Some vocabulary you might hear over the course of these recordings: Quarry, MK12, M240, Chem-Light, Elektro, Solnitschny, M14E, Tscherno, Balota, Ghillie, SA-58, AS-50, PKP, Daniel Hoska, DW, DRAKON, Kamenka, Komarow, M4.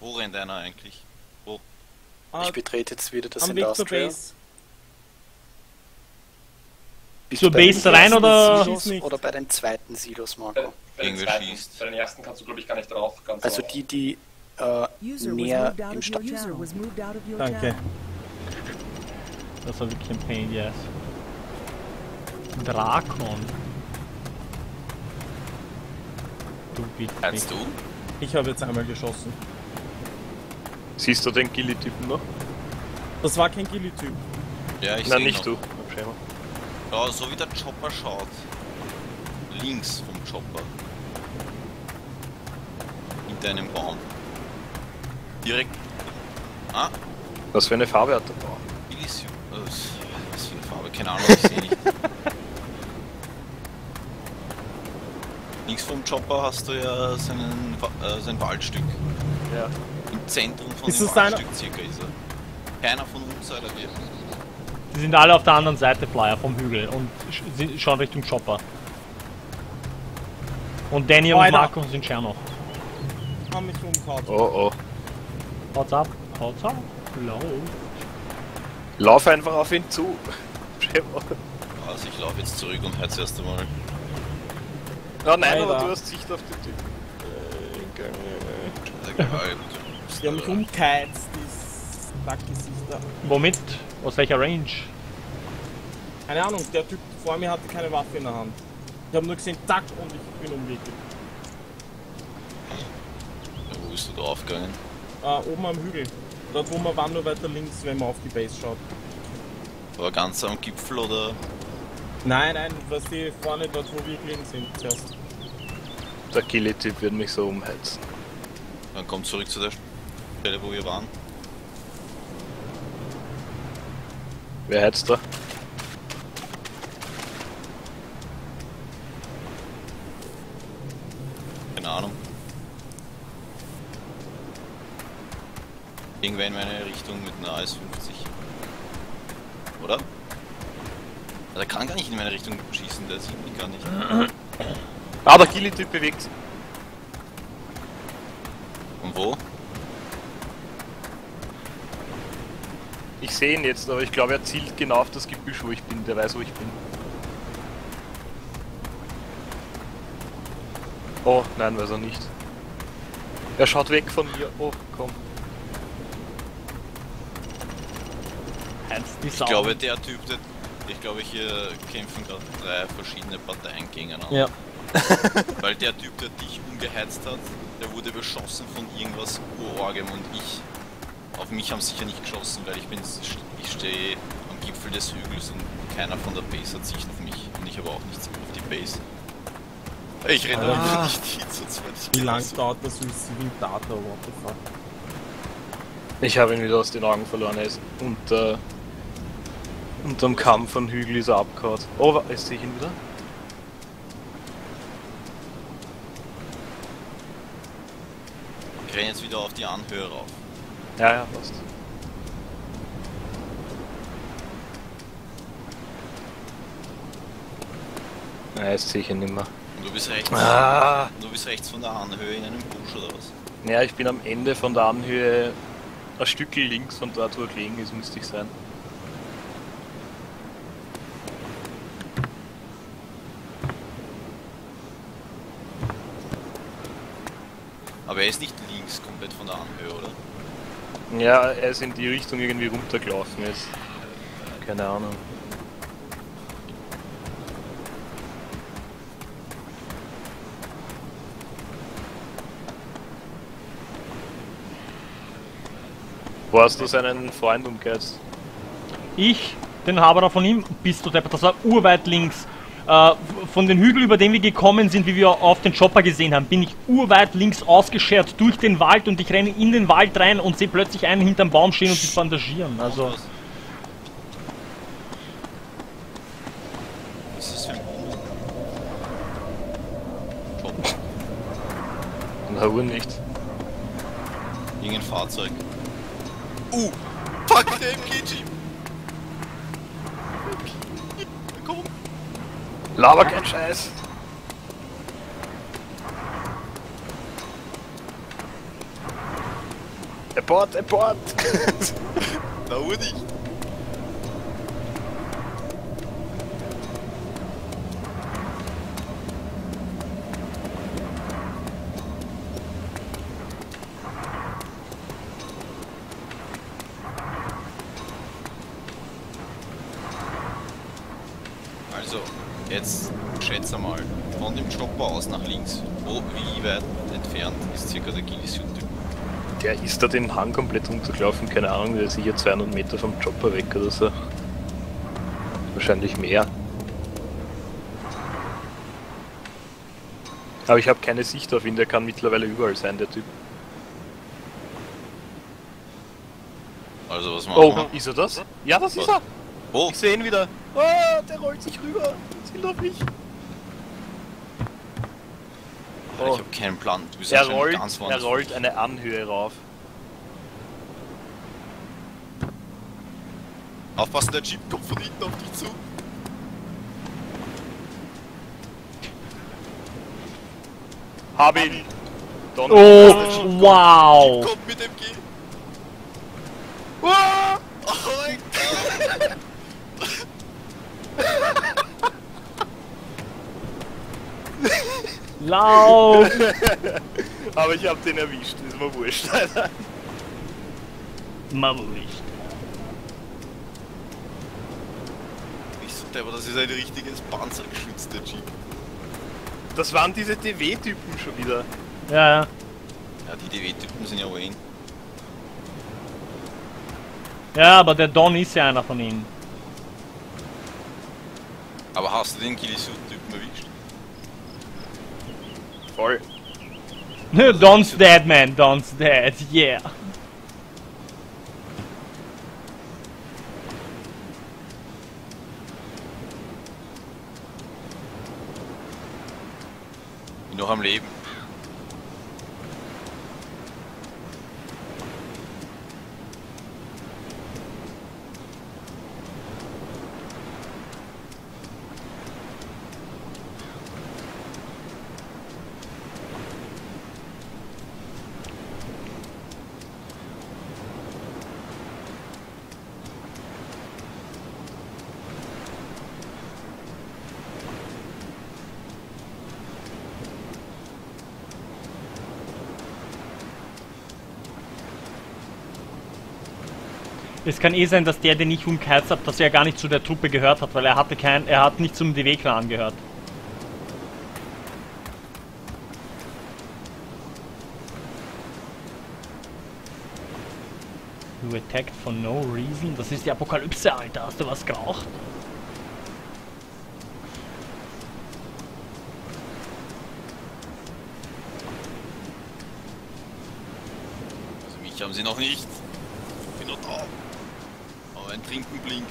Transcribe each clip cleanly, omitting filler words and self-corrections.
Wo rennt einer eigentlich? Wo? Ich betrete jetzt wieder das Industrial. Zur Base rein oder? Silos, oder bei den zweiten Silos, Marco? Bei den ersten kannst du, glaube ich, gar nicht drauf. Also die, die mehr im Start sind. Danke. Das war die Campaign, yes. DRAKON. Kannst du? Ich habe jetzt einmal geschossen. Siehst du den Ghillie-Typen noch? Das war kein Ghillie-Typ. Ja, ich sehe ihn noch. Nein, nicht du. Ja, so wie der Chopper schaut. Links vom Chopper. Hinter einem Baum. Direkt. Ah. Was für eine Farbe hat der Baum? Elysium. Was für eine Farbe? Keine Ahnung, ich sehe nicht. Links vom Chopper hast du ja seinen, sein Waldstück. Ja. Im Zentrum von dem Waldstück circa ist er. Keiner von uns, Alter, wir. Die sind alle auf der anderen Seite, Flyer, vom Hügel und schauen Richtung Chopper. Und Danny und Marco sind Tscherno. Haben mich umgehauen. Oh oh. Haut's ab, lauf. Lauf einfach auf ihn zu. Also ich lauf jetzt zurück und halt zuerst einmal. Oh nein, aber du hast Sicht auf den Typ. Die haben mich umgeheizt, dieses Backgesichter. Womit? Aus welcher Range? Keine Ahnung, der Typ vor mir hatte keine Waffe in der Hand. Ich habe nur gesehen, zack, und ich bin umwickelt. Ja, wo bist du draufgegangen? Oben am Hügel. Dort wo man war, nur weiter links, wenn man auf die Base schaut. War ganz am Gipfel oder? Nein, nein, was die vorne dort wo wir gelegen sind zuerst. Der Ghillie-Typ wird mich so umheizen. Dann komm zurück zu der Stelle wo wir waren. Wer heizt da? Keine Ahnung. Irgendwer in meine Richtung mit einer AS-50. Oder? Der kann gar nicht in meine Richtung schießen, der sieht mich gar nicht. Ah, der Ghillie-Typ bewegt sich. Und wo? Ich sehe ihn jetzt, aber ich glaube er zielt genau auf das Gebüsch, wo ich bin, der weiß wo ich bin. Oh, nein, weiß er nicht. Er schaut weg von mir, oh, komm. Ich glaube der Typ, der, ich glaube hier kämpfen gerade drei verschiedene Parteien gegeneinander. Ja. Weil der Typ, der dich umgeheizt hat, der wurde beschossen von irgendwas Urorgem und ich. Auf mich haben sie sicher nicht geschossen, weil ich stehe am Gipfel des Hügels und keiner von der Base hat Sicht auf mich und ich aber auch nichts auf die Base. Ich renne aber nicht hin, sonst werde ich. Wie lange dauert das mit Civil Data, what the fuck? Ich habe ihn wieder aus den Augen verloren, er ist unterm Kamm von Hügel ist er abgehauen. Oh, jetzt sehe ich ihn wieder. Ich renne jetzt wieder auf die Anhöhe rauf. Ja, ja, passt. Na, jetzt sehe ich ihn nicht mehr. Und du bist rechts? Ah. Du bist rechts von der Anhöhe in einem Busch oder was? Naja, ich bin am Ende von der Anhöhe ein Stück links von dort, wo er gelegen ist, müsste ich sein. Aber er ist nicht links komplett von der Anhöhe, oder? Ja, er ist in die Richtung irgendwie runtergelaufen jetzt. Keine Ahnung. Wo hast du seinen Freund umgeheizt? Ich? Den Haberer von ihm? Bist du deppert, das war urweit links. Von den Hügeln, über den wir gekommen sind, wie wir auf den Chopper gesehen haben, bin ich urweit links ausgeschert durch den Wald und ich renne in den Wald rein und sehe plötzlich einen hinterm Baum stehen und sich bandagieren. Also. Was ist das für ein Chopper? Na, wohl nicht. Irgendein Fahrzeug. Fuck, der MK12! Laber kein Scheiß! Abort, Abort! Da hol ich! Also, jetzt schätze mal, von dem Chopper aus nach links, wie weit entfernt ist circa der Ghillie-Typ? Der ist da den Hang komplett runtergelaufen, keine Ahnung, der ist sicher 200 Meter vom Chopper weg oder so. Wahrscheinlich mehr. Aber ich habe keine Sicht auf ihn, der kann mittlerweile überall sein, der Typ. Also was machen wir? Oh, ist er das? Ja, das was? Ist er! Oh. Ich sehe ihn wieder! Oh, der rollt sich rüber! Zielt auf mich! Oh. Ich hab keinen Plan, du bist ganz woanders. Er rollt eine Anhöhe rauf. Aufpassen, der Jeep kommt von hinten auf dich zu. Hab ihn! Donner, oh, wow! Jeep kommt mit dem G! Oh, oh mein Gott! Lauf! Aber ich hab den erwischt, ist mir wurscht, Alter. Mir wurscht. Ich so, aber das ist ein richtiges panzergeschützter Jeep. Das waren diese DW-Typen schon wieder. Ja, ja. Ja, die DW-Typen sind ja Wayne. Ja, aber der Don ist ja einer von ihnen. Aber hast du den Ghillie-Suit-Typen erwischt? Voll. No, Don's dead, man. Don's dead. Yeah. Bin noch am Leben. Es kann eh sein, dass der, den ich umgeheizt habe, dass er gar nicht zu der Truppe gehört hat, weil er hatte er hat nicht zum DW-Clan gehört. You attacked for no reason? Das ist die Apokalypse, Alter. Hast du was geraucht? Also mich haben sie noch nicht. Ich bin noch da. Ein Trinken blinkt.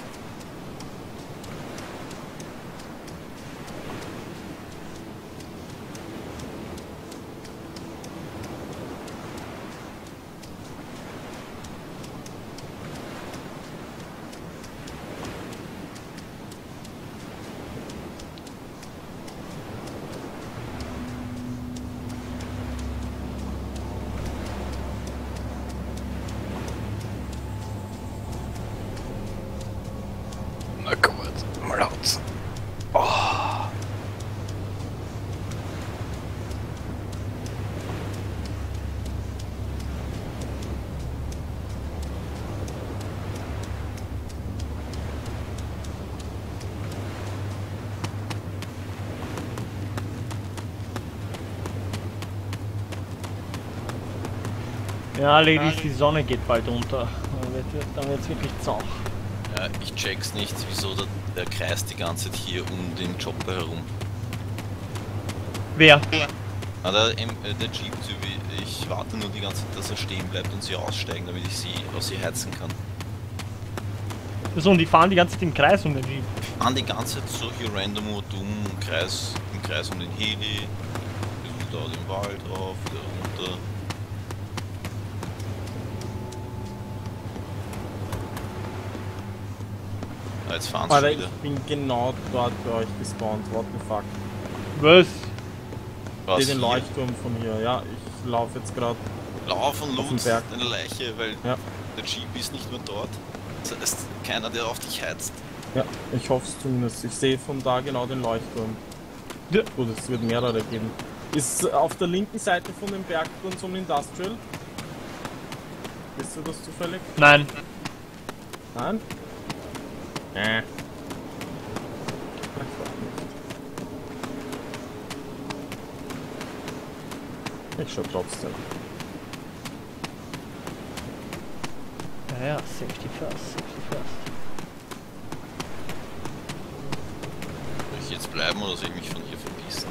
Ja, Ladies, die Sonne geht bald unter. Dann wird's wirklich zauch. Ja, ich check's nicht, wieso der kreist die ganze Zeit hier um den Chopper herum. Wer? Ah, der Jeep-Typ. Ich warte nur die ganze Zeit, dass er stehen bleibt und sie aussteigen, damit ich sie aus ihr heizen kann. So, und die fahren die ganze Zeit im Kreis um den Jeep? Die fahren die ganze Zeit so hier random im Kreis um den Heli, da den Wald drauf, da runter. Jetzt fahren sie wieder. Ich bin genau dort bei euch gespawnt, what the fuck. Was? Den Leuchtturm von hier, ja, ich laufe jetzt gerade Lauf und Loot eine Leiche, weil ja. Der Jeep ist nicht mehr dort. Das heißt, keiner, der auf dich heizt. Ja, ich hoffe es zumindest. Ich sehe von da genau den Leuchtturm. Ja. Gut, es wird mehrere geben. Ist auf der linken Seite von dem Bergturm so ein Industrial? Wisst du das zufällig? Nein. Nein? Nee. Ich schau trotzdem. Naja, Safety First, Safety First. Soll ich jetzt bleiben oder soll ich mich von hier verpissen?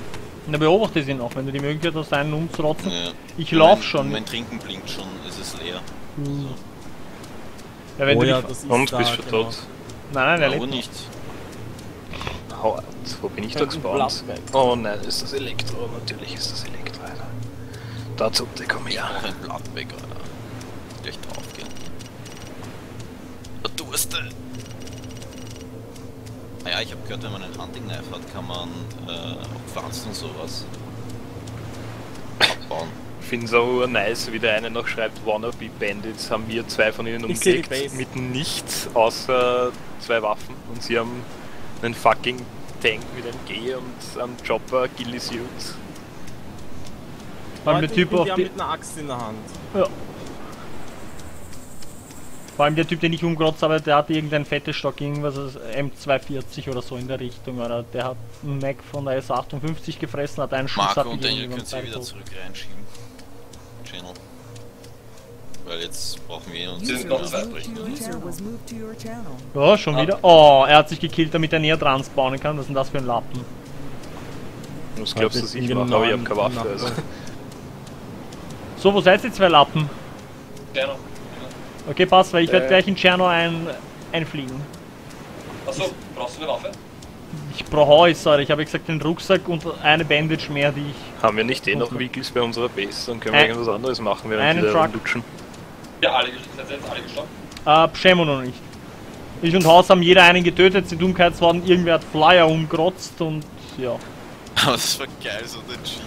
Na, beobachte sie noch, wenn du die Möglichkeit hast, einen umzurotzen. Ja. Ich lauf schon. Mein Trinken blinkt schon, es ist leer. Mhm. So. Ja, wenn du nicht kommst, bist du tot. Nein, nein, nein. Nicht. Hau, wo bin ich da gespawnt? Oh nein, ist das Elektro? Natürlich ist das Elektro, Alter. Dazu, der komme ich auch. Ich brauche ein Blatt weg, Alter. Gleich drauf gehen. Durste! Naja, ich habe gehört, wenn man einen Hunting Knife hat, kann man auch Pflanzen und sowas abbauen. Ich finde es auch nice, wie der eine noch schreibt, Wannabe Bandits, haben wir zwei von ihnen umgelegt mit nichts außer zwei Waffen und sie haben einen fucking Tank mit einem G und einen Chopper, Ghillie Suits. Vor allem der Typ auf die... mit einer Axt in der Hand. Ja. Vor allem der Typ, den ich umgerotzt habe, der hat irgendein fettes Stock, irgendwas M240 oder so in der Richtung, oder? Der hat einen Mac von der SA-58 gefressen, hat einen Schuss abgegeben. Marco und Daniel können Sie wieder zurück reinschieben. Channel. Weil jetzt brauchen wir uns den noch weiterbrechen. Ja, schon wieder. Oh, er hat sich gekillt, damit er näher dran spawnen kann. Was ist denn das für ein Lappen? Was glaubst du, dass ich mache? Aber ich hab keine Waffe. Also. So, wo seid ihr zwei Lappen? Tscherno. Okay, passt, weil ich werde gleich in Tscherno einfliegen. Achso, brauchst du eine Waffe? Ich brauche alles, sorry. Ich habe gesagt den Rucksack und eine Bandage mehr, die ich... Haben wir nicht noch Wiggles bei unserer Base? Dann können wir irgendwas anderes machen, während wir da lutschen. Ja, alle sind jetzt alle gestorben. Schämo noch nicht. Ich und Haus haben jeder einen getötet, die Dummkeitswaden, irgendwer hat Flyer umgerotzt und ja. Das war geil, so der Jeep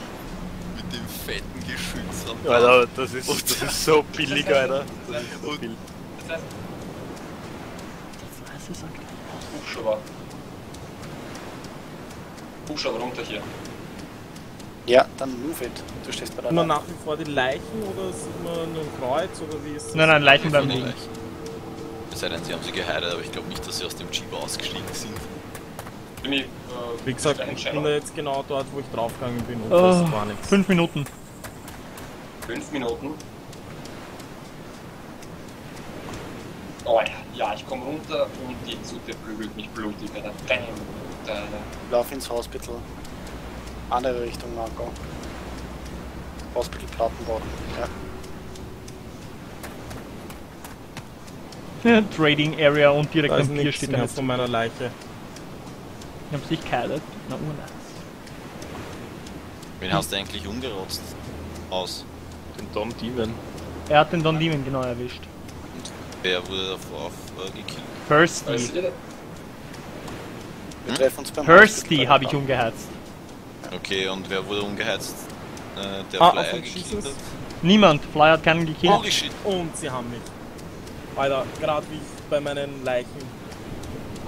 mit dem fetten Geschütz am Bauch. Alter, das ist so billig, Alter. Das ist so billig. Das heißt... Das heißt... Hubschrauber. Hubschrauber runter hier. Ja, dann move it. Du stehst bei der Leiche. Nach wie vor die Leichen oder sieht man nur ein Kreuz oder wie ist das? Nein, nein, Leichen bleiben liegen. Es sei denn, sie haben sie geheilt, aber ich glaube nicht, dass sie aus dem Jeep ausgestiegen sind. Bin ich, wie gesagt, ich bin da jetzt genau dort, wo ich draufgegangen bin und das war nichts. 5 Minuten. 5 Minuten? Oh ja, ich komme runter und die Zute prügelt mich blutig. Lauf ins Hospital. Andere Richtung, Marco. Hospital Plattenbauten, ja. Trading Area und direkt am Pier steht einer von meiner Leiche. Ich hab's nicht geheilt. Na, urnice. Wen hast du eigentlich umgerotzt? Aus? Den Don Demon. Er hat den Don Demon genau erwischt. Und wer wurde davor gekillt? Percy. Wir treffen uns beim Percy habe ich umgeheizt. Okay, und wer wurde umgeheizt? Der Flyer gekillt hat? Niemand, Flyer hat keinen gekillt. Holy shit. Und sie haben mich. Alter, gerade wie bei meinen Leichen.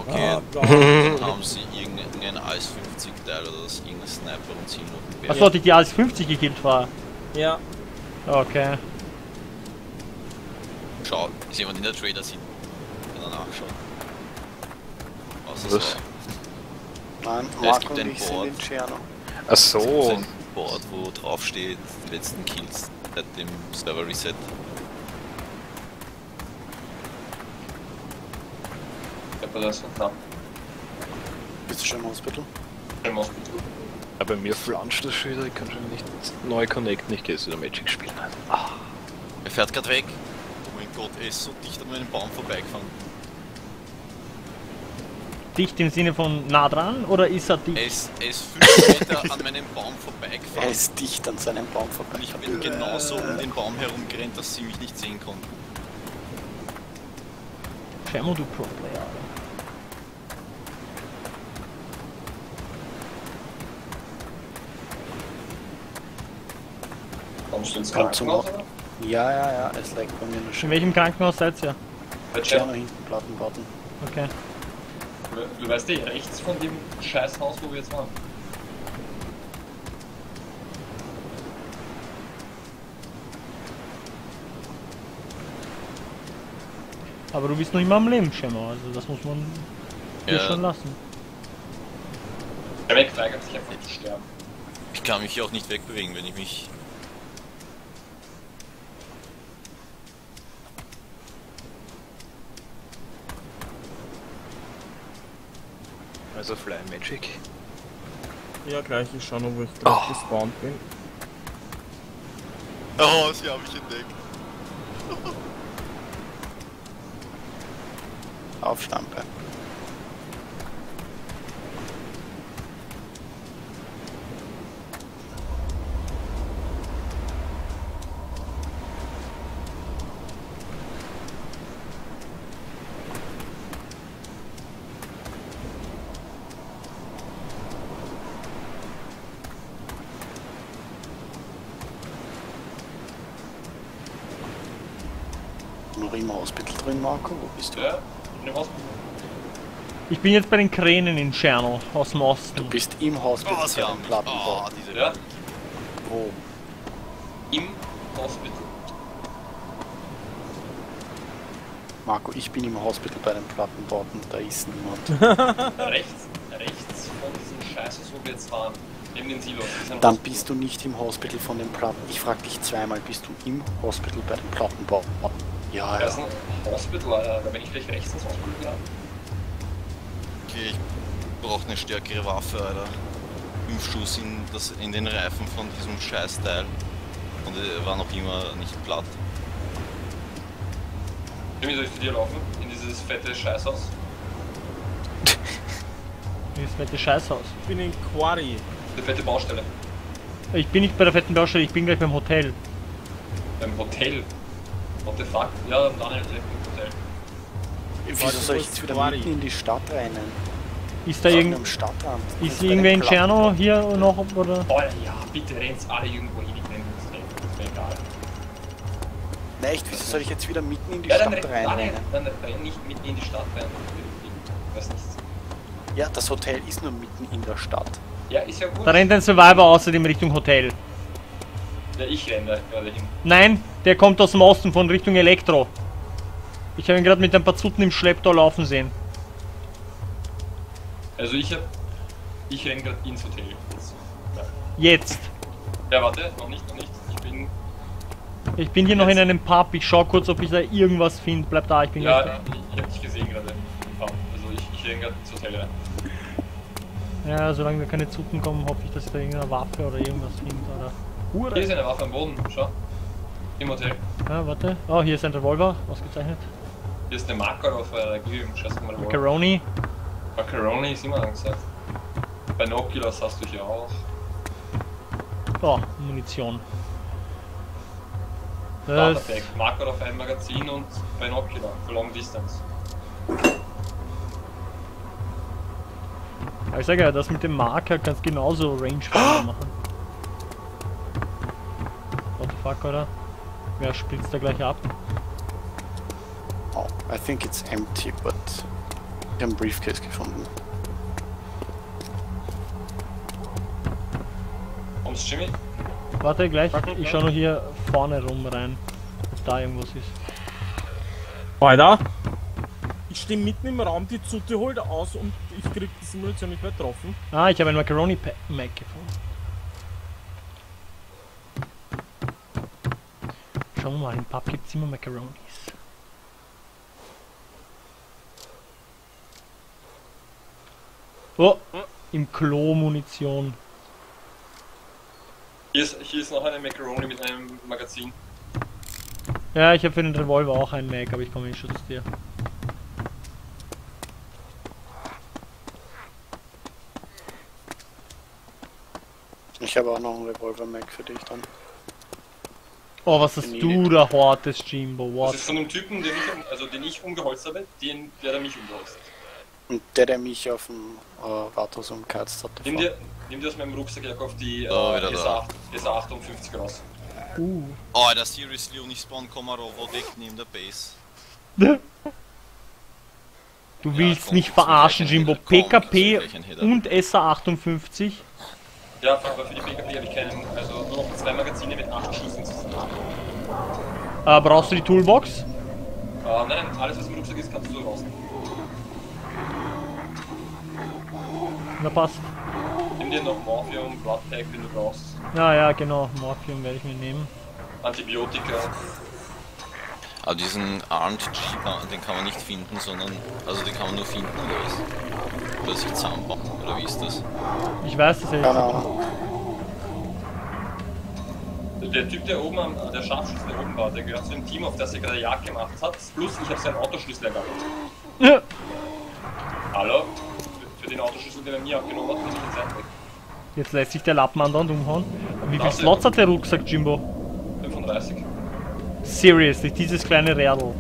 Okay, dann haben sie irgendeinen AS-50-Teil oder das irgendein Sniper und sie noch. Achso, hat dich die AS-50 gekillt war? Ja. Okay. Schau, ist jemand in der Trader sieht. Kann er nachschauen. Was? Nein, Marco und ich sind in Tscherno. Achso. Es gibt ein Board, wo drauf steht, die letzten Kills seit dem Server Reset. Das bist du schon im Hospital? Im Hospital. Ja, bei mir flanscht das schon wieder, ich kann schon nicht neu connecten, ich gehe jetzt wieder Magic spielen. Ah. Er fährt gerade weg. Oh mein Gott, er ist so dicht an meinem Baum vorbeigefahren. Dicht im Sinne von nah dran oder ist er dicht? Er ist 5 Meter an meinem Baum vorbeigefahren. Er ist dicht an seinem Baum vorbeigefahren. Ich bin genauso um den Baum herumgerannt, dass sie mich nicht sehen konnten. Schemo, du Pro-Player. Kommst du ins Krankenhaus? Ja, es lag bei mir eine Schiene. In welchem Krankenhaus seid ihr? Bei Tscherno hinten, Plattenbauten. Okay. Du weißt nicht, rechts von dem Scheißhaus, wo wir jetzt waren. Aber du bist noch immer am Leben, Schemmer, also das muss man dir schon lassen. Der Weg weigert sich einfach zu sterben. Ich kann mich hier auch nicht wegbewegen, wenn ich mich... Also Fly Magic. Ja, gleich, ich schau noch, wo ich gespawnt bin. Oh, sie habe ich entdeckt. Auf Stampe. Noch im Hospital drin, Marco, wo bist du? Ja. Ich bin jetzt bei den Kränen in Tscherno, aus dem Osten. Du bist im Hospital, bei den Plattenbau. Ja. Wo? Im Hospital. Marco, ich bin im Hospital bei den Plattenbauten, da ist niemand. rechts von diesem Scheißhaus, wo wir jetzt waren, neben den Silos. Dann bist du nicht im Hospital von den Platten. Ich frag dich zweimal, bist du im Hospital bei den Plattenbauten? Ja, das ist ein Hospital, Alter. Da bin ich vielleicht rechts ins Hospital gegangen. Okay, ich brauche eine stärkere Waffe, Alter. 5 Schuss in den Reifen von diesem Scheißteil. Und er war noch immer nicht platt. Wie soll ich zu dir laufen? In dieses fette Scheißhaus? Dieses fette Scheißhaus? Ich bin in Quarry. Die fette Baustelle. Ich bin nicht bei der fetten Baustelle, ich bin gleich beim Hotel. Beim Hotel? What the fuck? Ja, Daniel direkt im Hotel. Wieso soll ich jetzt wieder mitten in die Stadt rein? Ist da irgendein Stadtrand? Ist irgendwer in Tscherno hier noch, oder? Oh ja, bitte rennt's alle irgendwo hin, ich renn das wäre egal. Na echt, wieso soll ich jetzt wieder mitten in die Stadt rein? Nein, dann renn nicht mitten in die Stadt rein. Weiß nichts. Ja, das Hotel ist nur mitten in der Stadt. Ja, ist ja gut. Da rennt ein Survivor außerdem Richtung Hotel. Ja, ich renne da gerade hin. Nein, der kommt aus dem Osten von Richtung Elektro. Ich habe ihn gerade mit ein paar Zuten im Schlepptau laufen sehen. Also ich renne gerade ins Hotel. Jetzt. Ja, warte, noch nicht. Ich bin hier jetzt noch in einem Pub. Ich schau kurz, ob ich da irgendwas finde. Bleib da, ich bin gerade. Ja, ich hab dich gesehen gerade im Pub. Also ich renne gerade ins Hotel rein. Ja, solange da keine Zuten kommen, hoffe ich, dass ich da irgendeine Waffe oder irgendwas finde, oder... Hier ist eine Waffe am Boden, schau. Im Hotel. Ah, warte. Oh, hier ist ein Revolver, ausgezeichnet. Hier ist eine Makarov, gib ihm, scheiß mal Revolver. Macaroni. Macaroni ist immer angesagt. Bei Binoculars hast du hier auch. Oh, Munition. Perfekt. Makarov, ein Magazin und Binocular, for long distance. Ich sag ja, das mit dem Marker kannst genauso Rangefinder machen. Fuck, oder? Wer spritzt da gleich ab? Oh, I think it's empty, but... Ich hab einen Briefcase gefunden. Kommst du, Jimmy? Warte, gleich. Ich schau nur hier vorne rum rein, ob da irgendwas ist. Weiter! Ich stehe mitten im Raum, die Zute holt aus und ich krieg die Simulation nicht mehr getroffen. Ah, ich habe ein Macaroni-Mac gefunden. Schauen wir mal, im Pub gibt es immer Macaronis. Oh, im Klo Munition. Hier ist noch eine Macaroni mit einem Magazin. Ja, ich habe für den Revolver auch einen Mac, aber ich komme in Schutz dir. Ich habe auch noch einen Revolver-Mac für dich dann. Oh, was hast du da hortest, Jimbo? What? Das ist von einem Typen, den ich umgeholzt habe, der mich umgeholzt hat. Und der mich auf dem Warthaus umgeheizt hat. Nimm dir aus meinem Rucksack auf die SA-58 raus. Alter, seriously, und ich spawn Komarow direkt neben der Base. Du willst ja, nicht verarschen, Jimbo. PKP und SA-58? Ja, aber für die PKP habe ich keinen. Also nur noch 2 Magazine mit 8 Schüssen zusammen. Brauchst du die Toolbox? Nein, alles was im Rucksack ist, kannst du so rausnehmen. Na passt. Nimm dir noch Morphium, Bloodpack, wenn du brauchst. Ah ja, genau, Morphium werde ich mir nehmen. Antibiotika. Aber diesen Armed Jeep, den kann man nicht finden, sondern... Also den kann man nur finden, oder was? Oder sich zusammenbauen, oder wie ist das? Ich weiß das jetzt. Genau. Der Typ, der oben am... der Scharfschütze, der oben war, der gehört zu dem Team, auf das er gerade Jagd gemacht hat. Plus, ich habe seinen Autoschlüssel ergattert. Ja. Hallo? Für den Autoschlüssel, den er mir abgenommen hat, bin ich jetzt weg. Jetzt lässt sich der Lappen andauernd umhauen. Wie viel Slots hat der Rucksack, Jimbo? 35. Seriously, dieses kleine Rädel.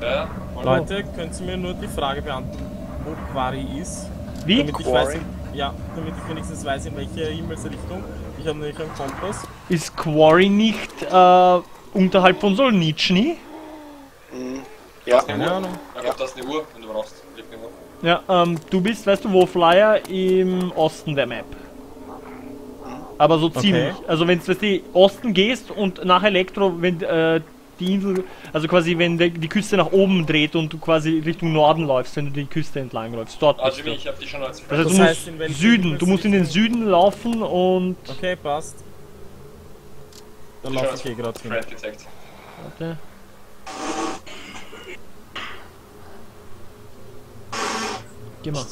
Ja, Leute, könnt ihr mir nur die Frage beantworten, wo Quarry ist? Wie? Damit ich weiß, ja, damit ich wenigstens weiß, in welche Himmelsrichtung. Ich habe nämlich einen Kompass. Ist Quarry nicht unterhalb von Solnitschny? Mhm. Ja, keine Ahnung. Ja, ja. Das ist eine Uhr, wenn du brauchst. Leg eine Uhr. Ja, du bist, weißt du wo, Flyer im Osten der Map. Aber so ziemlich. Okay. Also wenn du in Osten gehst und nach Elektro, wenn die Insel, also quasi wenn die Küste nach oben dreht und du quasi Richtung Norden läufst, wenn du die Küste entlang läufst, dort bist du. Ich hab die schon als Frage. Also heißt, du musst Süden, du musst in den Süden laufen und... Okay, passt. Dann lauf ich hier gerade hin. Warte. Geh mal.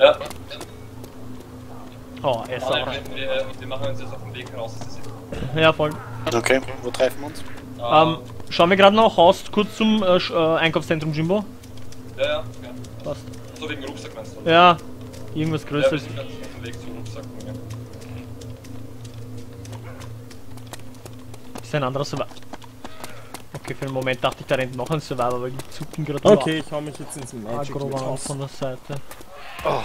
Ja. Oh, er ist aber. Wir machen uns jetzt auf den Weg raus. Ja, voll. Okay, wo treffen wir uns? Schauen wir gerade noch aus, kurz zum Einkaufszentrum Jimbo. Ja, ja, ja. Passt. So wegen Rucksack meinst du? Ja, irgendwas Größeres. Ja, wir sind jetzt auf dem Weg zum Rucksack. Ist ein anderer Survivor. Okay, für einen Moment dachte ich, da rennt noch ein Survivor, weil die zucken gerade. Okay, ich hau mich jetzt ins Magic raus. Von der Seite. Oh.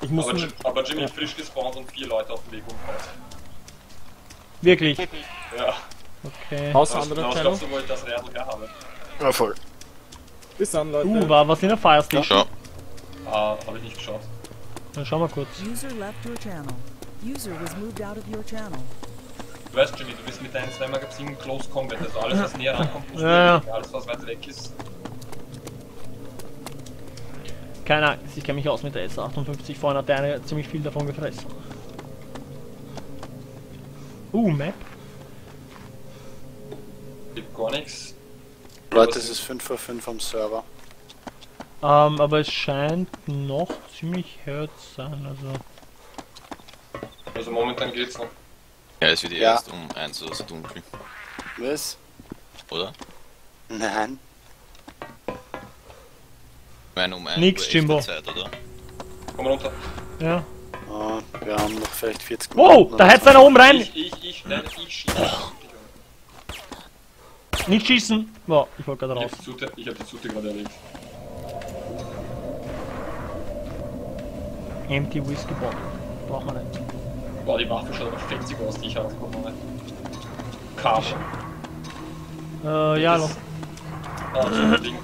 Ich muss aber Jimmy ja. Frisch gespawnt und 4 Leute auf dem Weg umgebracht. Wirklich? Ja. Okay. Außer andere Teile. Ich glaube, so wollte ich das Rädel gar haben. Ja, voll. Bis dann, Leute. War was in der Firestation? Schau. Hab ich nicht geschaut. Dann schau mal kurz. User left your channel. User was moved out of your channel. Du weißt, Jimmy, du bist mit deinen 2 Magazinen Close Combat. Also alles, was näher rankommt, muss ja. Alles, was weiter weg ist. Keine Angst, ich kenne mich aus mit der S58, vorhin hat der eine ziemlich viel davon gefressen. Map. Gibt gar nichts. Leute, es ist 5:05 am Server. Aber es scheint noch ziemlich hart zu sein, also... Also momentan geht's noch. Ja, es wird erst um 1 oder so dunkel. Was? Oder? Nein. Nix, Jimbo. Zeit, oder? Komm runter. Ja. Wir haben noch vielleicht 40 Minuten. Wow, da hätt's einer oben rein! Ich schieße. Nicht schießen! Wow, ich wollte gerade raus. Ich hab die Zute gerade erlegt. Empty Whiskey Bomb. Braucht man nicht. Boah, die Waffe schaut aber fetzig aus, die ich hab. Guck mal rein. Karsch. Ja, noch. Das ist ein Ding.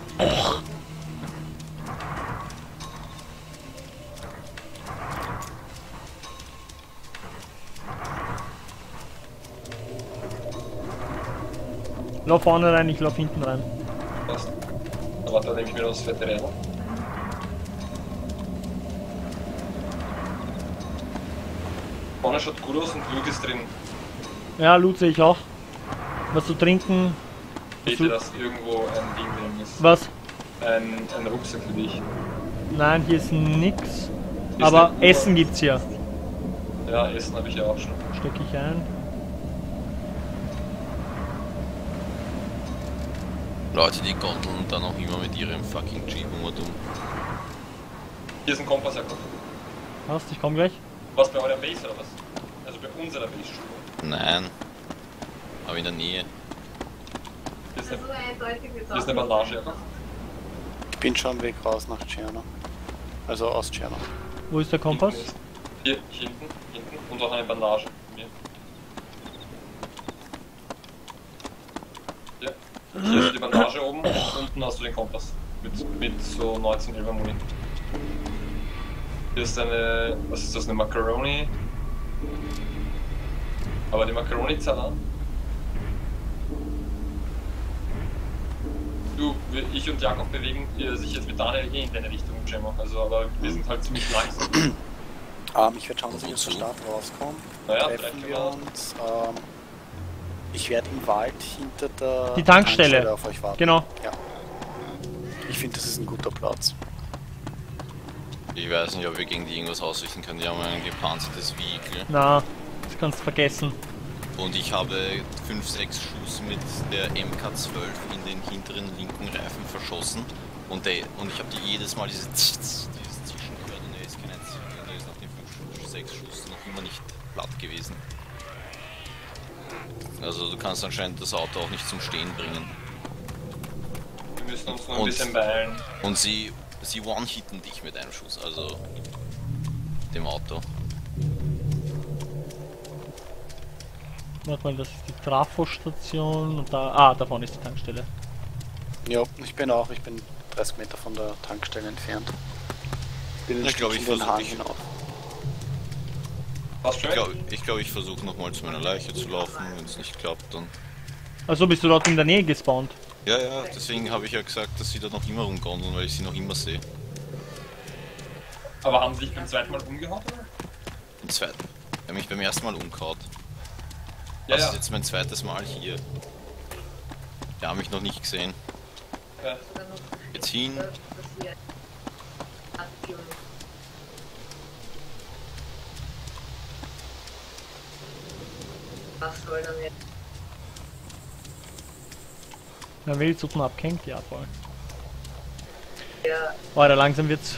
Lauf vorne rein, ich lauf hinten rein. Passt. Warte, dann nehme ich mir das fette Rädel. Vorne schaut gut aus und Loot ist drin. Ja, Loot sehe ich auch. Was zu trinken. Bitte, dass irgendwo ein Ding drin ist. Was? Ein Rucksack für dich. Nein, hier ist nix. Aber Essen gibt's hier. Ja, Essen habe ich ja auch schon. Stecke ich ein. Leute, die gondeln dann auch immer mit ihrem fucking Jeep um und um. Hier ist ein Kompass, Herr Kopf. Hast du, ich komm gleich. Was, bei eurer Base oder was? Also bei unserer Base schon. Nein. Aber in der Nähe. Hier ist eine Bandage, Herr Kopf. Ich bin schon weg raus nach Tscherno. Also aus Tscherno. Wo ist der Kompass? Hier hinten. Und auch eine Bandage. Hier ist die Bandage oben, unten hast du den Kompass. Mit so 19 11 Muni. Hier ist eine, was ist das, eine Macaroni? Aber die Macaroni zahlt an. Du, ich und Jakob bewegen sich jetzt mit Daniel in deine Richtung, Gemma. Also, aber wir sind halt ziemlich langsam. Ich werde schauen, dass ich aus der Stadt rauskomme. Naja, treffen wir uns. Ich werde im Wald hinter der Tankstelle auf euch warten. Genau. Ja. Ich finde, das ist ein guter Platz. Ich weiß nicht, ob wir gegen die irgendwas ausrichten können. Die haben ein gepanzertes Vehikel. Na, das kannst du vergessen. Und ich habe 5-6 Schuss mit der MK12 in den hinteren linken Reifen verschossen. Und ich habe die jedes Mal diese Zischen gehört. Und der ist kein einziger. Der ist nach den 5-6 Schuss noch immer nicht platt gewesen. Also du kannst anscheinend das Auto auch nicht zum Stehen bringen. Wir müssen uns nur ein bisschen beeilen. Und sie one-hitten dich mit einem Schuss, also dem Auto. Warte mal, das ist die Trafostation und da... Ah, da vorne ist die Tankstelle. Ja, ich bin 30 Meter von der Tankstelle entfernt. Ich glaube, ich versuche hinauf. Ich versuche nochmal zu meiner Leiche zu laufen, wenn es nicht klappt, dann... Also bist du dort in der Nähe gespawnt? Ja, ja, deswegen habe ich ja gesagt, dass sie da noch immer rumgondern, weil ich sie noch immer sehe. Aber haben sie dich beim zweiten Mal umgehauen, oder? Beim zweiten? Ich habe mich beim ersten Mal umgehauen. Ja, das ist jetzt mein zweites Mal hier. Die haben mich noch nicht gesehen. Ja. Jetzt hin. Was soll dann jetzt? Na, will ich suchen abhängt, ja voll. Ja. Oh, da langsam wird's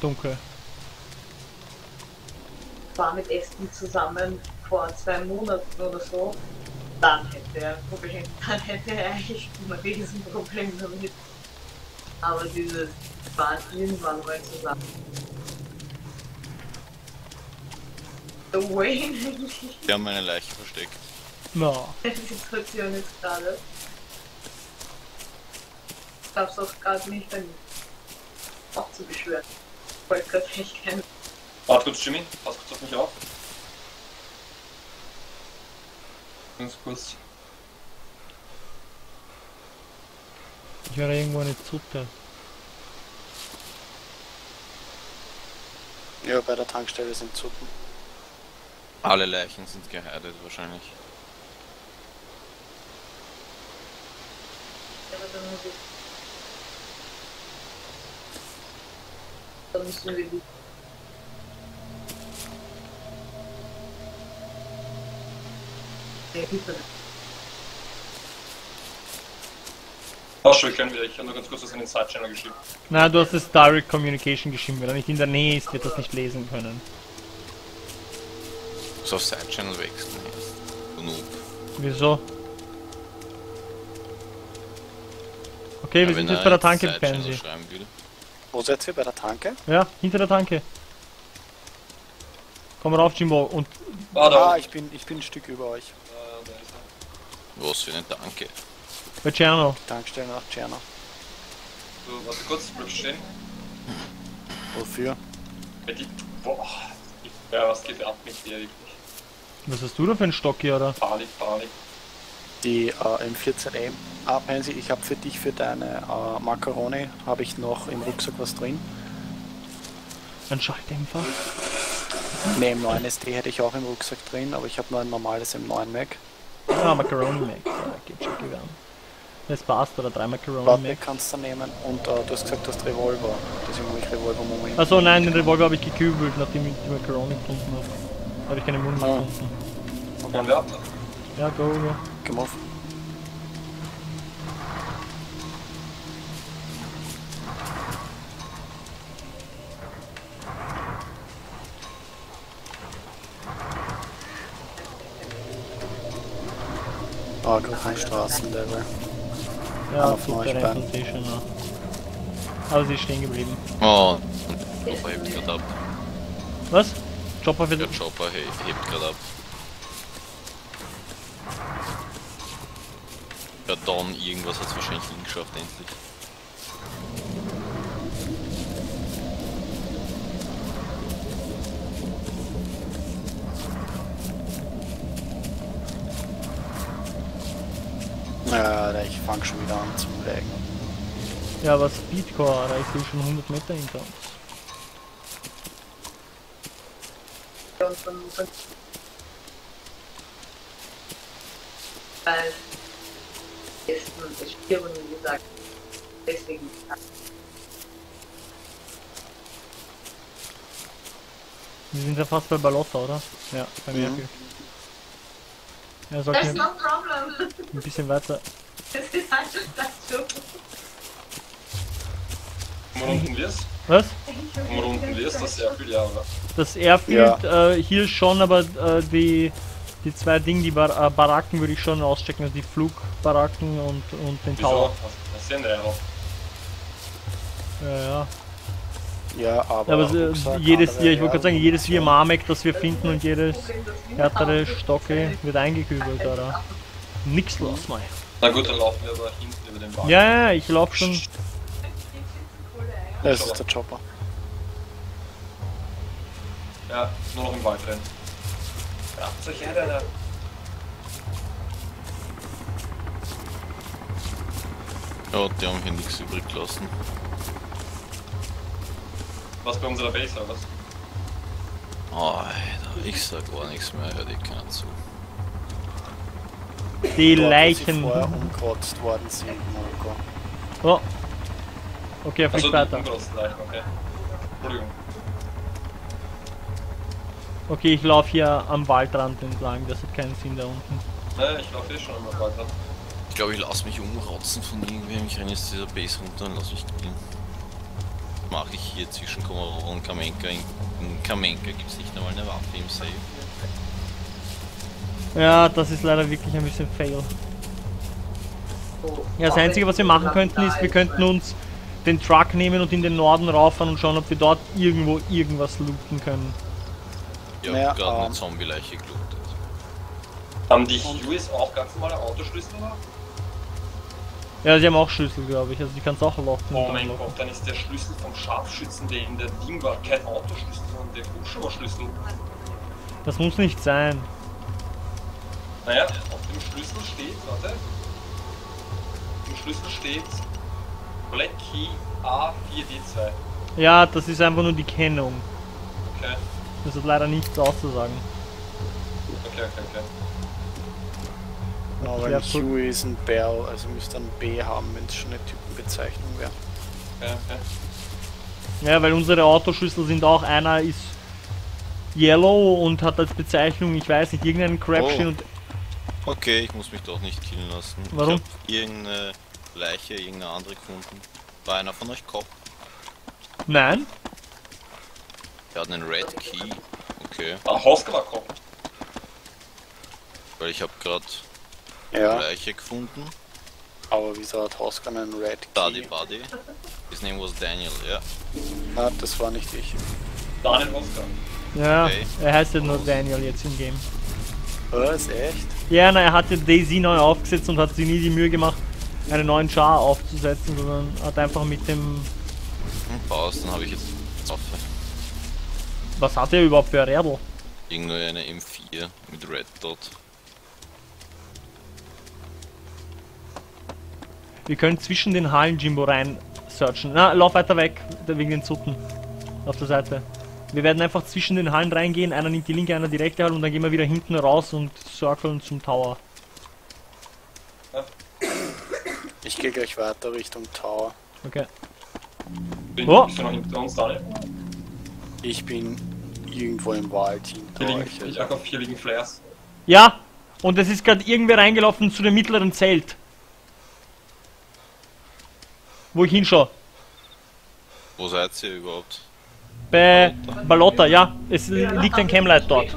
dunkel. Ich war mit Espen zusammen vor 2 Monaten oder so. Dann hätte er ein Problem. Dann hätte er eigentlich ein Riesenproblem damit. Aber dieses waren irgendwann mal zusammen. Die haben meine Leiche versteckt. No. Die Situation ist gerade. Ich hab's auch gerade nicht auch zu beschwören. Ich wollte gerade echt kennen. Warte kurz, Jimmy, pass kurz auf mich auf. Ganz kurz. Ich höre irgendwo eine Zutte. Ja, bei der Tankstelle sind Zuppen. Alle Leichen sind geheidet wahrscheinlich. Ach schon, können wir. Ich habe nur ganz kurz was in den Side-Channel geschrieben. Na, du hast das Direct Communication geschrieben. Wenn er nicht in der Nähe ist, wird das nicht lesen können. So auf Side-Channel wechseln jetzt. Noob. Wieso? Okay, ja, wir sind jetzt bei der Tanke, Pansy. Wo seid ihr? Bei der Tanke? Ja, hinter der Tanke. Komm rauf, Jimbo. Und... Ah, ich bin ein Stück über euch. Was für eine Tanke? Bei Tscherno. Tankstelle nach Tscherno. So, warte kurz, bleib stehen. Wofür? Boah. Ja, was geht ab mit dir wirklich? Was hast du da für einen Stock hier, oder? Farlig. Die M14E. Ah, Pansy, ich habe für dich, für deine Macaroni, habe ich noch im Rucksack was drin. Ein Schalldämpfer? Ne, im 9 ST hätte ich auch im Rucksack drin, aber ich habe nur ein normales M9 Mac. Ah, Macaroni Mac. Ja, geht schon gewähren. Das passt, oder 3 Macaroni Mac. Mac kannst du nehmen und du hast gesagt, du hast Revolver. Deswegen habe ich Revolver-Moment. Achso, nein, den Revolver habe ich gekübelt, nachdem ich die Macaroni gefunden habe. Habe ich keine Muni gefunden. Okay. Ja, go. Komm auf. Oh, Straßenlevel. Ja, auf der Station. Aber sie ist stehen geblieben. Oh, der Chopper hebt gerade ab. Was? Chopper wird... Der Chopper hebt gerade ab. Ja, da schon irgendwas hat es wahrscheinlich hingeschafft, endlich. Ich fange schon wieder an zu laggen. Ja, aber Speedcore, ich sehe schon 100 Meter hinter uns. Weil gestern ist 4 Runden gesagt, deswegen. Wir sind ja fast bei Balota, oder? Ja, bei mir. Mhm. Ja, sollte There's no problem. Ein bisschen weiter. Das ist halt schon das Umrunden wir's? Was? Umrunden wir's das Airfield, ja, oder? Das Airfield, ja. Hier schon, aber die zwei Dinge, die Baracken würde ich schon auschecken, also die Flugbaracken und den Tower. Das sind ja auch. Ja. Ja, aber jedes Tier, ich wollte gerade sagen, jedes Tier Marmek, das wir finden und jedes härtere Stocke wird eingekübelt, oder? Nix los, Mai. Na gut, dann laufen wir aber hinten über den Baum. Ja, ich lauf schon. Das ist der Chopper. Ja, nur noch im Wald rennen. Ja, solche Hände. Ja, die haben hier nichts übrig gelassen. Was bei unserer Base, oder was? Oh, Alter, ich sag gar nichts mehr, hör dir keiner zu. Die dort, Leichen. Wo sie vorher umgerotzt worden sind, Marco. Oh. Okay, er fliegt weiter. Okay. Entschuldigung. Okay, ich laufe hier am Waldrand entlang, das hat keinen Sinn da unten. Naja, ich laufe hier schon am Waldrand. Ich glaube, ich lasse mich umrotzen von irgendwem, ich renne jetzt dieser Base runter und lass mich gehen. Mache ich hier zwischen Komarow und Kamenka. In Kamenka gibt es nicht nochmal eine Waffe im Safe. Ja, das ist leider wirklich ein bisschen fail. Ja, das einzige, was wir machen könnten, ist, wir könnten uns den Truck nehmen und in den Norden rauffahren und schauen, ob wir dort irgendwo irgendwas looten können. Ja, naja, gerade eine Zombie-Leiche gelootet. Haben die Hueys auch ganz normale Autoschlüssel noch? Ja, sie haben auch Schlüssel, glaube ich, also die kannst du auch locken. Oh mein Gott, dann ist der Schlüssel vom Scharfschützen, der in der Ding war, kein Autoschlüssel, sondern der Hubschrauberschlüssel. Das muss nicht sein. Naja, auf dem Schlüssel steht, warte. Auf dem Schlüssel steht Black Key A4D2. Ja, das ist einfach nur die Kennung. Okay. Das hat leider nichts auszusagen. Okay. Aber ein Q ist ein Bell, also müsste ein B haben, wenn es schon eine Typenbezeichnung wäre. Okay. Ja, weil unsere Autoschlüssel sind auch, einer ist Yellow und hat als Bezeichnung, ich weiß nicht, irgendeinen Crapshin und... Okay, ich muss mich doch nicht killen lassen. Warum? Ich hab irgendeine Leiche, irgendeine andere gefunden. War einer von euch Cop? Nein. Er hat einen Red Key, okay. Ah, Hausgelag Cop. Weil ich hab grad... Ja. Leiche gefunden. Aber wieso hat Hoska einen Red Key? Buddy. His name was Daniel, ja. Na, das war nicht ich. Daniel Hoska. Ja, okay. Er heißt ja nur Daniel jetzt im Game. Was, echt? Ja, na, er hatte Daisy neu aufgesetzt und hat sich nie die Mühe gemacht, einen neuen Char aufzusetzen, sondern hat einfach mit dem... Paus, dann habe ich jetzt... Was hat er überhaupt für ein Rebel? Irgendeine M4 mit Red Dot. Wir können zwischen den Hallen Jimbo rein searchen. Na, lauf weiter weg, wegen den Zutten. Auf der Seite. Wir werden einfach zwischen den Hallen reingehen, einer nimmt die linke, einer die rechte Halle und dann gehen wir wieder hinten raus und circlen zum Tower. Ich gehe gleich weiter Richtung Tower. Okay. Bist du noch hinter uns, Daniel? Ich bin irgendwo im Wald hinter euch. Ich habe hier liegen Flares. Ja, und es ist gerade irgendwer reingelaufen zu dem mittleren Zelt. Wo ich hinschaue. Wo seid ihr überhaupt? Bei Balota, ja. Es liegt ein Chem-Light dort.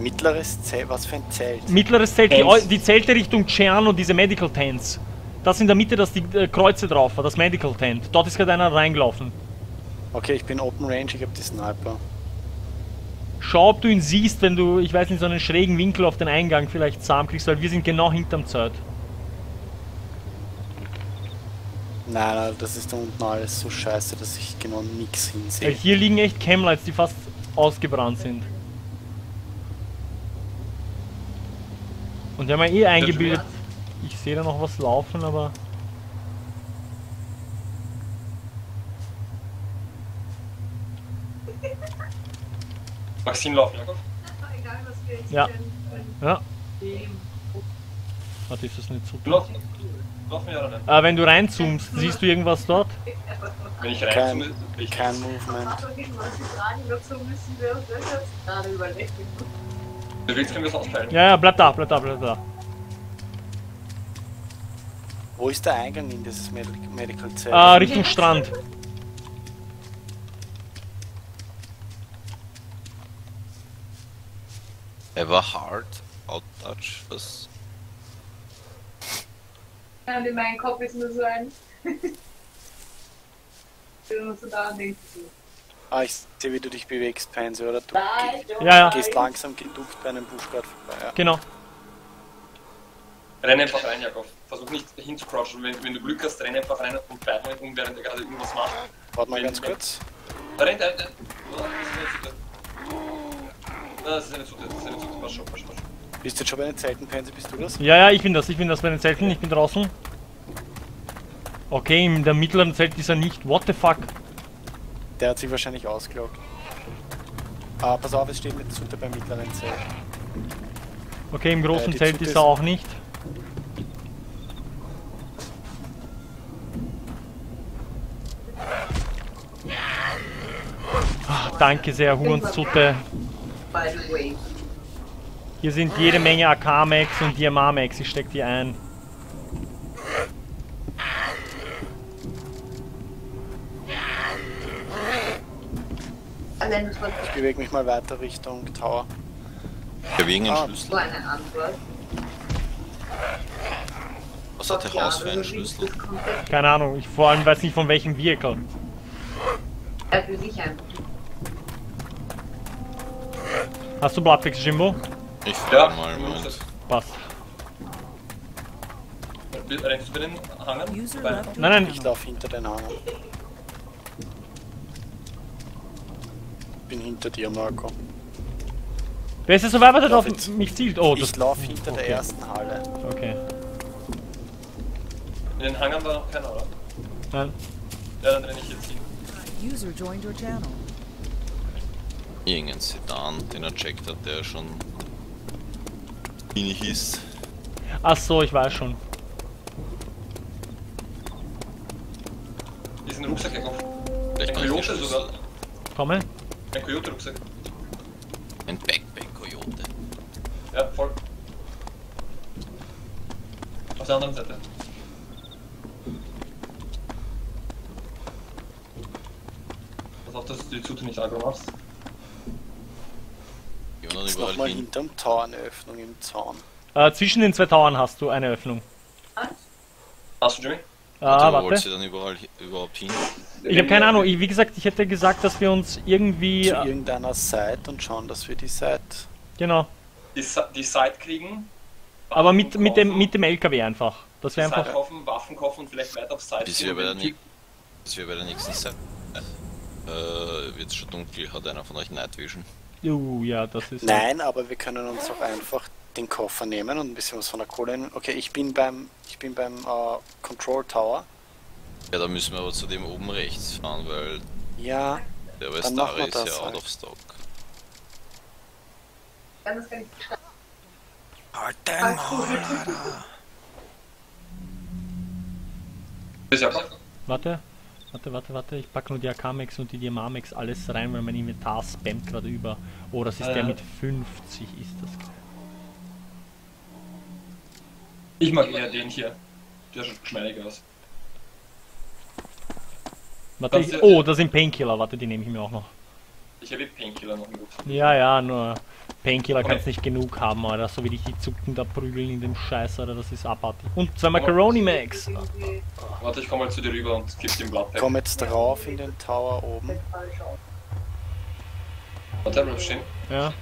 Mittleres Zelt? Was für ein Zelt? Mittleres Zelt, die Zelte Richtung Tscherno, diese Medical Tents. Das in der Mitte, das die Kreuze drauf war, das Medical Tent. Dort ist gerade einer reingelaufen. Okay, ich bin Open Range, ich hab die Sniper. Schau, ob du ihn siehst, wenn du, ich weiß nicht, so einen schrägen Winkel auf den Eingang vielleicht zusammenkriegst, weil wir sind genau hinterm Zelt. Nein, das ist da unten alles so scheiße, dass ich genau nichts hinsehe. Hier liegen echt Chem-Lights, die fast ausgebrannt sind. Und die haben ja eh eingebildet. Ich sehe da noch was laufen, aber... Maxim laufen, Jakob? Egal, was wir jetzt ja. Warte, ist das nicht so gut? Laufen wir oder nicht? Wenn du reinzoomst, siehst du irgendwas dort? Wenn ich reinzoome, ich kein Movement. Du willst, können wir es austeilen. Ja, bleib da. Wo ist der Eingang in dieses Medical Cell? Richtung Strand. Ever hard, out touch, was? Ja, und in meinem Kopf ist nur so ein... ich sehe, wie du dich bewegst, Pansy, oder? Du gehst langsam geduckt bei einem Buschrad vorbei. Ja. Genau. Renn einfach rein, Jakob. Versuch nicht hinzucrouchen. Wenn du Glück hast, renn einfach rein und bleib mal um, während er gerade irgendwas macht. Warte mal ganz kurz. Renn. Das ist eine Zute, pass schon, Bist du jetzt schon bei den Zelten, Pansy, bist du das? Ja, ich bin das bei den Zelten, ich bin draußen. Okay, in der mittleren Zelt ist er nicht, what the fuck? Der hat sich wahrscheinlich ausgelockt. Ah, pass auf, es steht eine Zute beim mittleren Zelt. Okay, im großen Zelt Zute ist er auch nicht. Ach, danke sehr, Hurenszute. Hier sind jede Menge AK-Max und DMA-Max, ich steck die ein. Ich bewege mich mal weiter Richtung Tower. Bewegen einen Schlüssel. Was hat der Haus für einen Schlüssel? Keine Ahnung, ich vor allem weiß nicht von welchem Vehicle. Er will sich ein. Hast du Blattwechsel, Jimbo? Ich fahr mal, Moment. Passt. Rennst du bei den Hangern? Nein. Ich darf hinter den Hangern. Ich bin hinter dir, Marco. Wer ist jetzt so weit, dass er auf mich zielt? Oh, ich lauf hinter der ersten Halle. Okay. In den Hangern war noch keiner, oder? Nein. Ja, dann renne ich jetzt hin. User joined your channel. Irgendein Sedan, den er checkt hat, der schon wenig ist. Ach so, ich weiß schon. Hier ist ein Rucksack, Jakob. Vielleicht ein Koyote sogar. Komm her. Ein Koyote-Rucksack. Ein Backpack-Koyote. Ja, voll. Auf der anderen Seite. Pass auf, dass du die Zute nicht aggro machst. Ist nochmal hinterm Tower eine Öffnung im Zaun. Zwischen den zwei Towern hast du eine Öffnung. Hast du, Jimmy? Warte. Wo wolltest du dann überhaupt hin? Ich habe keine Ahnung. Wie gesagt, ich hätte gesagt, dass wir uns irgendwie... zu irgendeiner Site und schauen, dass wir die Site... Genau. Die Site kriegen. Aber mit dem LKW einfach. Dass wir einfach... Site kaufen, Waffen kaufen und vielleicht weiter auf Site. Bis wir bei der nächsten Site... wird's schon dunkel. Hat einer von euch Night Vision? Ja, das ist... Nein, aber wir können uns auch einfach den Koffer nehmen und ein bisschen was von der Kohle nehmen. Okay, ich bin beim Control Tower. Ja, da müssen wir aber zu dem oben rechts fahren, weil... Ja, der Westare ist ja out of stock. Halt dein Maul, Alter! Warte, ich packe nur die AK-Max und die DMA-Max alles rein, weil mein Inventar spammt gerade über. Oh, das ist der mit 50, ist das geil. Ich mag eher den hier. Der schaut geschmeidiger aus. Warte, da sind Painkiller, warte, die nehme ich mir auch noch. Ich habe Painkiller noch genug. Ja, nur Painkiller kannst nicht genug haben, Alter. So wie dich die Zucken da prügeln in dem Scheiß, Alter, das ist abartig. Und zwei Macaroni Max! Warte, ich komme mal zu dir rüber und gib den Blattpack. Komm jetzt drauf in den Tower oben. Warte, bleib stehen. Ja.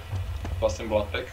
Du hast den Board weg.